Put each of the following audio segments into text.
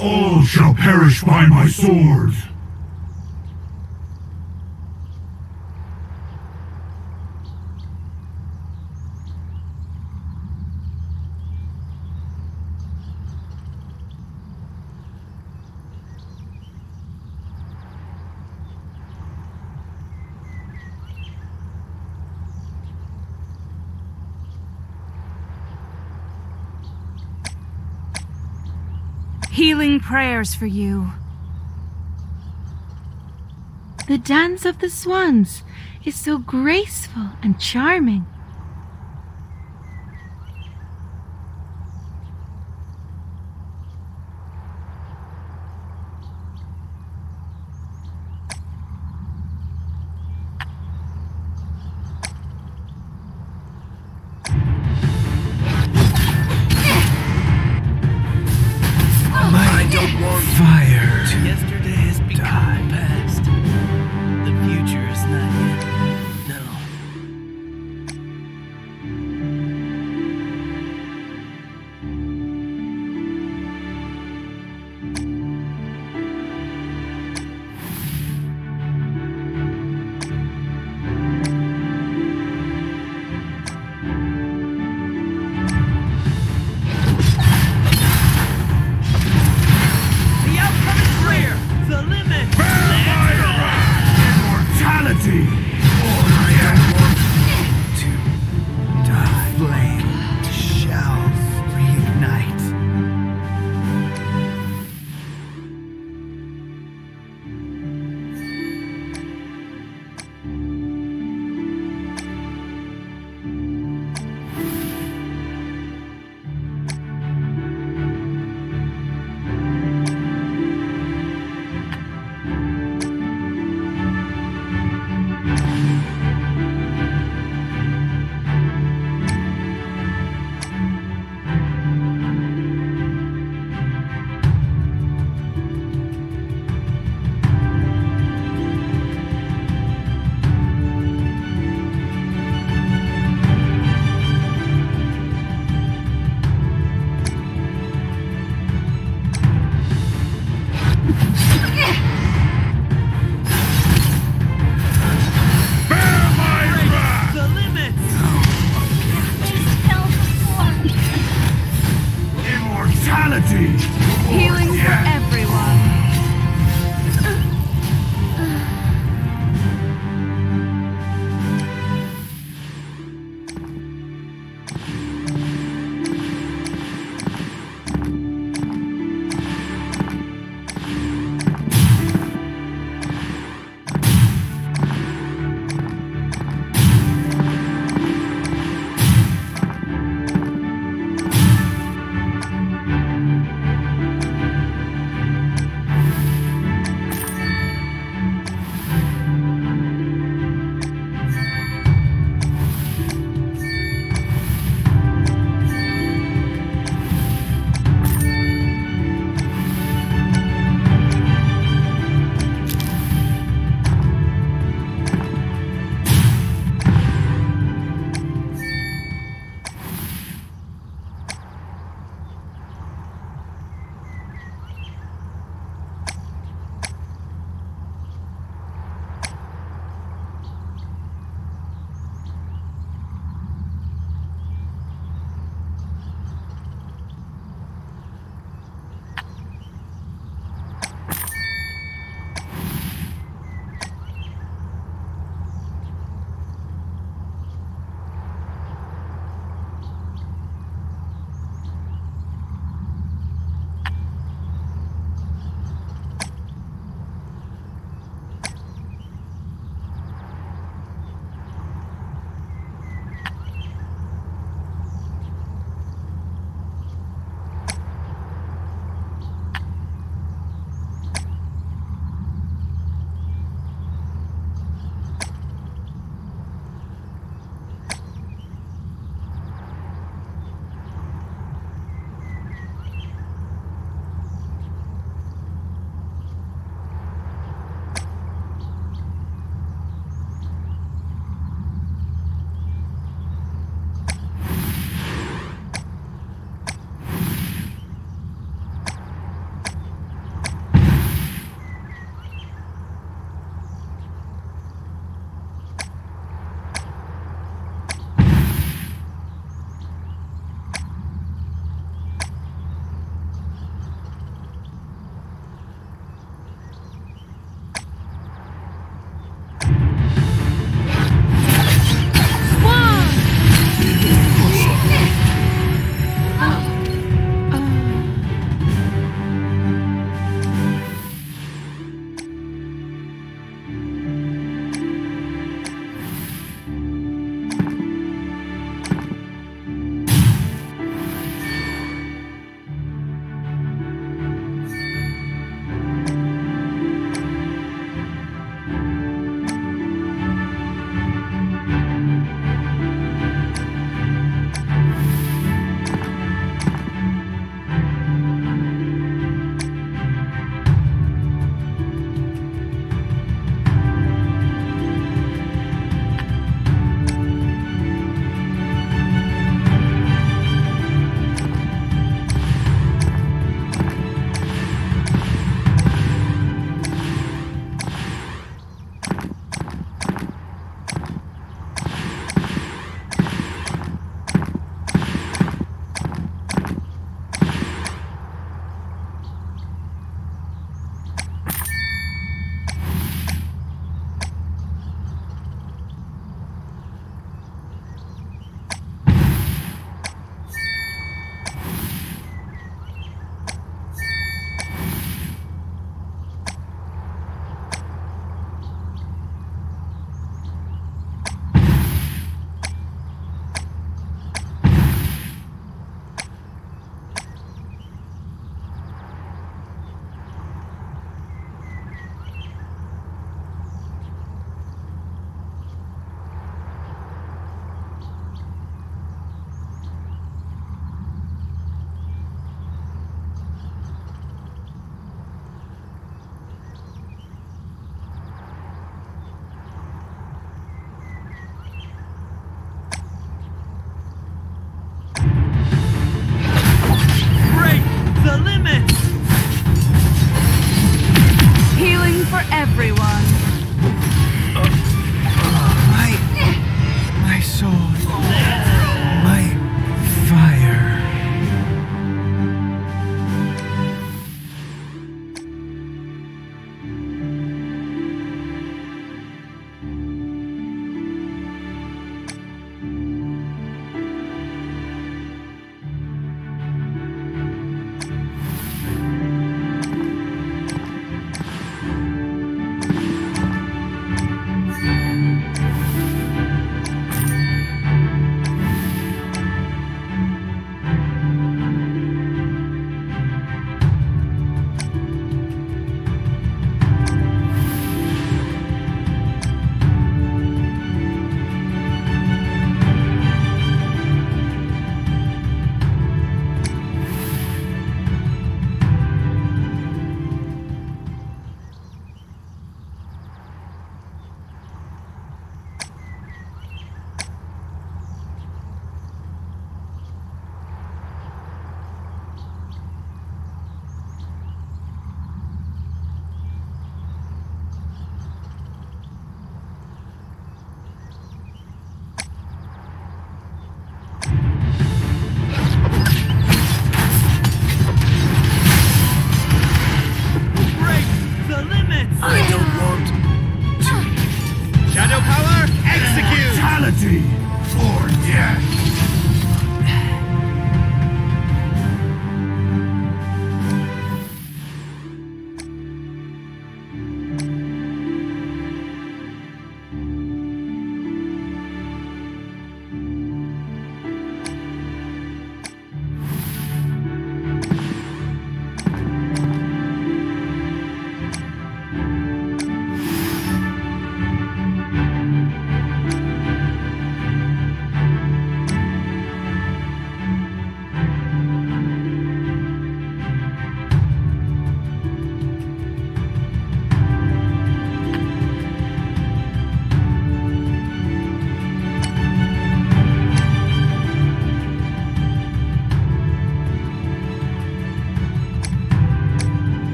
All shall perish by my sword! Healing prayers for you. The dance of the swans is so graceful and charming. The future is not yet. No. humanity. Healing for everyone.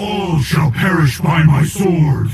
All shall perish by my sword.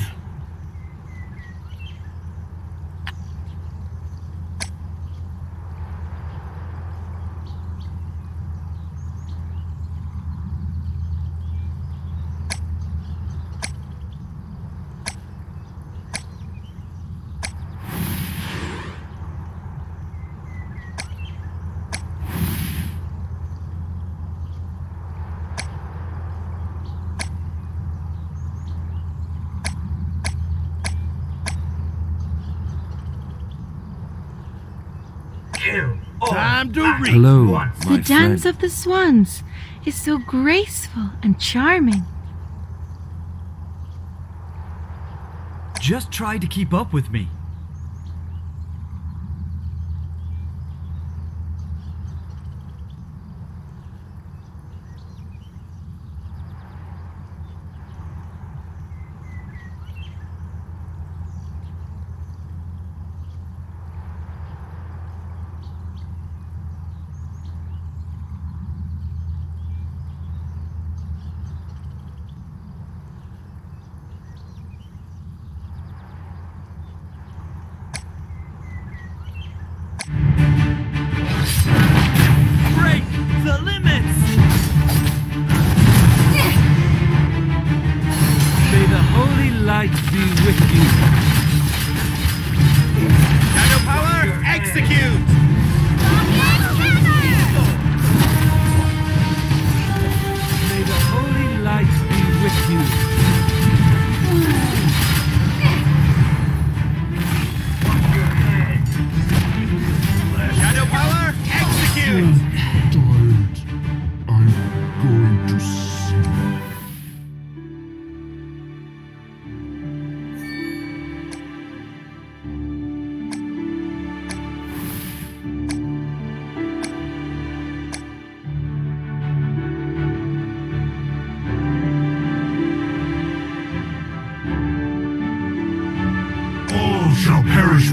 Hello, the dance of the swans is so graceful and charming. Just try to keep up with me.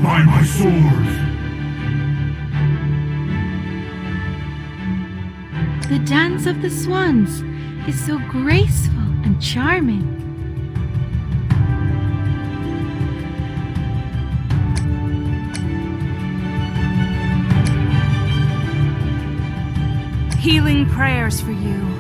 By my sword. The dance of the swans is so graceful and charming. Healing prayers for you.